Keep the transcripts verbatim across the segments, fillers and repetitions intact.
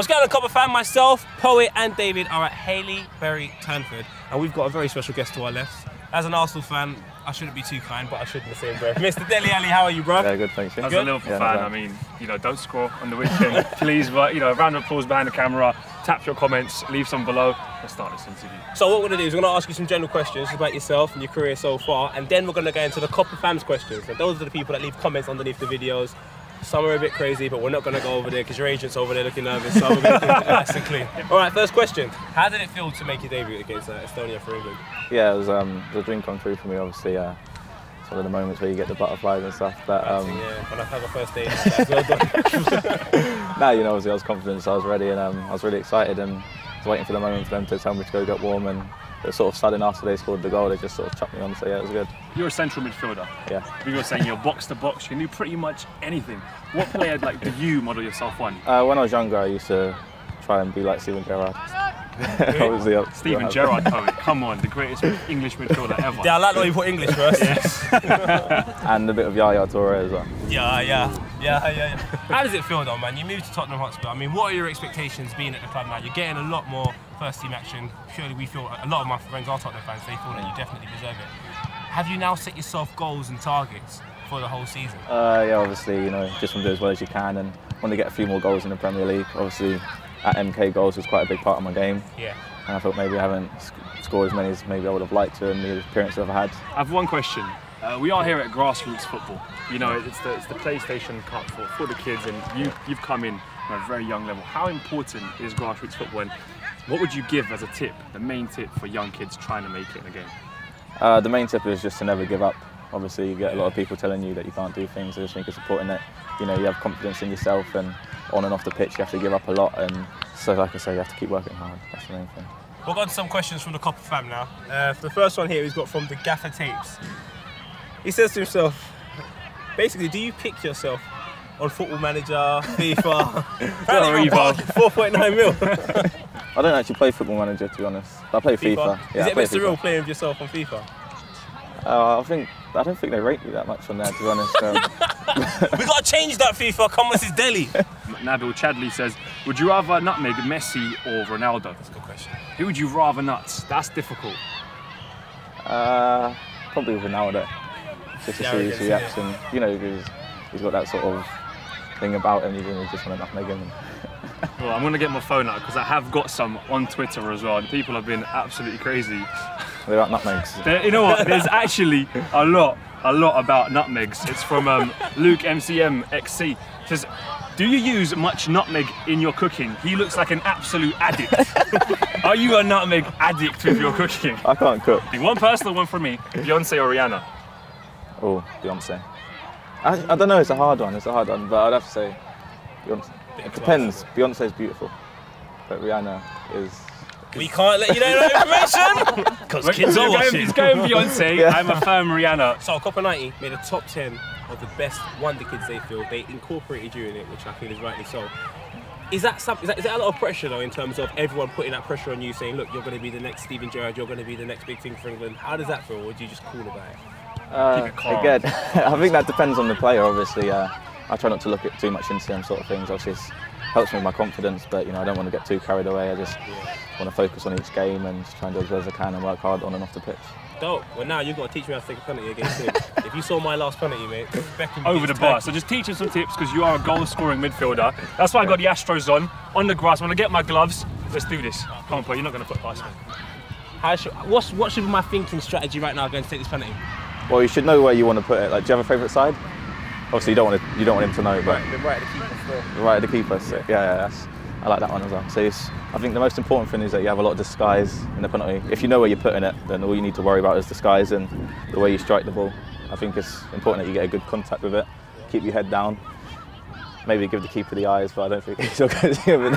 What's going on, Kop Fam? Myself, Poet and David are at Hailey Bury Tanford, and we've got a very special guest to our left. As an Arsenal fan, I shouldn't be too kind, but I should in the same breath. Mister Dele Alli, how are you, bro? Yeah, good, thanks. You. As good? A Liverpool yeah, fan, no, I mean, you know, don't score on the weekend, please. But you know, a round of applause behind the camera. Tap your comments, leave some below. Let's start this interview. So what we're going to do is we're going to ask you some general questions about yourself and your career so far, and then we're going to go into the Kop Fam's questions. And those are the people that leave comments underneath the videos. Some are a bit crazy, but we're not going to go over there because your agent's over there looking nervous, so we're going to do it nice and clean. All right, first question. How did it feel to make your debut against uh, Estonia for England? Yeah, it was, um, it was a dream come true for me, obviously. Uh, it's one of the moments where you get the butterflies and stuff. But, um, think, yeah, when I had my first day, that's well done. No, you know, obviously I was confident, so I was ready, and um, I was really excited, and I was waiting for the moment for them to tell me to go get warm, and it was sort of sudden after they scored the goal, they just sort of chucked me on, so yeah, it was good. You're a central midfielder. Yeah. We were saying you're box to box, you knew pretty much anything. What player like do you model yourself on? Uh, when I was younger, I used to try and be like Steven Gerrard. the, Steven the Gerrard, Poet, come on, the greatest English midfielder ever. Yeah, I like the way you put English first. Yes. And a bit of Yaya Toure as well. Yeah, yeah, yeah, yeah, yeah. How does it feel though, man? You moved to Tottenham Hotspur. I mean, what are your expectations being at the club now? You're getting a lot more first team action. Surely we feel, a lot of my friends are Tottenham fans, they feel that you definitely deserve it. Have you now set yourself goals and targets for the whole season? Uh, yeah, obviously, you know, just want to do as well as you can, and want to get a few more goals in the Premier League, obviously. At M K Goals was quite a big part of my game. Yeah. And I thought maybe I haven't sc scored as many as maybe I would have liked to in the appearance I've had. I have one question. Uh, we are here at Grassroots Football. You know, it's the, it's the PlayStation Cup for, for the kids, and you, you've come in at a very young level. How important is Grassroots Football, and what would you give as a tip, the main tip for young kids trying to make it in the game? Uh, the main tip is just to never give up. Obviously, you get a lot of people telling you that you can't do things. I just think it's important that, you know, you have confidence in yourself, and on and off the pitch you have to give up a lot, and so, like I say, you have to keep working hard. That's the main thing. We've got some questions from the Kop Fam now. Uh, for the first one here, he's got from the Gaffa Tapes. He says to himself, basically, do you pick yourself on Football Manager, FIFA, four point nine mil? I don't actually play Football Manager, to be honest. I play FIFA. FIFA. Yeah, is it misreal playing with yourself on FIFA? Uh, I think I don't think they rate you that much on there, to be honest. Um, we got to change that, FIFA. Come on, this is Delhi. Nadal Chadley says, would you rather nutmeg Messi or Ronaldo? That's a good question. Who would you rather nuts? That's difficult. Uh, probably Ronaldo. Just to yeah, see his reaction. Yeah. You know, because he's got that sort of thing about him, even just want to nutmeg him. Well, I'm going to get my phone out because I have got some on Twitter as well, and people have been absolutely crazy. They're about nutmegs. There, you know what? There's actually a lot, a lot about nutmegs. It's from um, Luke M C M X C. It says, do you use much nutmeg in your cooking? He looks like an absolute addict. Are you a nutmeg addict with your cooking? I can't cook. One personal one for me, Beyonce or Rihanna? Oh, Beyonce. I, I don't know, it's a hard one, it's a hard one, but I'd have to say Beyonce. It depends. Beyonce's beautiful, but Rihanna is... We can't let you know that information! Because kids are watching. He's going Beyonce, yeah. I'm a firm Rihanna. So Copa ninety made a top ten of the best wonder kids they feel. They incorporated you in it, which I feel is rightly so. Is that, some, is that, is that a lot of pressure though, in terms of everyone putting that pressure on you, saying, look, you're going to be the next Steven Gerrard, you're going to be the next big thing for England? How does that feel, or do you just cool about it? Uh, Keep it calm. Again, I think that depends on the player, obviously. Uh, I try not to look at too much into them sort of things. Obviously, it helps me with my confidence, but you know, I don't want to get too carried away. I just yeah. want to focus on each game and just try and do as well as I can and work hard on and off the pitch. Dope. Well, now you've got to teach me how to take a penalty against him. If you saw my last penalty, mate, Beckham over the bar. So just teach him some tips because you are a goal-scoring midfielder. That's why I got the Astros on on the grass. When I get my gloves, let's do this. Come on, boy, you're not going to put past me. How should, what's what should be my thinking strategy right now going to take this penalty? Well, you should know where you want to put it. Like, do you have a favourite side? Obviously, you don't want to, you don't want him to know, but right, the right of the keeper still. The right of the keeper. So, yeah, yeah, that's, I like that one as well. So it's, I think the most important thing is that you have a lot of disguise in the penalty. If you know where you're putting it, then all you need to worry about is disguise and the way you strike the ball. I think it's important that you get a good contact with it, keep your head down, maybe give the keeper the eyes, but I don't think he's still going to see him.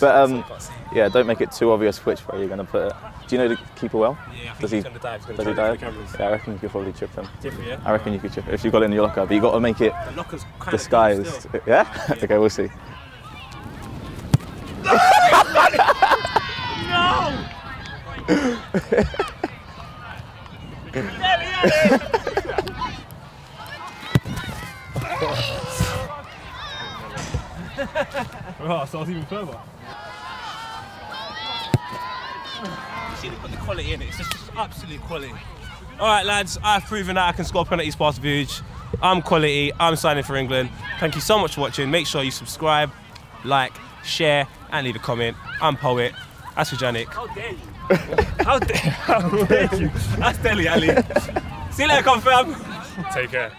But um, yeah, don't make it too obvious which way you're going to put it. Do you know the keeper well? Yeah, I think does he's he, going to dive. He's going to dive. Yeah, I reckon you could probably chip him. Chip him, yeah? I reckon you could chip it if you've got it in your locker, but you've got to make it the locker's kind disguised. Of yeah? yeah? Okay, we'll see. No! No! Oh, so I was even further. You see the, the quality in it, it's just, just absolute quality. Alright lads, I've proven that I can score penalties past Vuj. I'm quality, I'm signing for England. Thank you so much for watching. Make sure you subscribe, like, share, and leave a comment. I'm Poet. That's Rajanik. How dare you? How, da how dare you? That's Dele Alli. See you later, Kop Fam. Take care.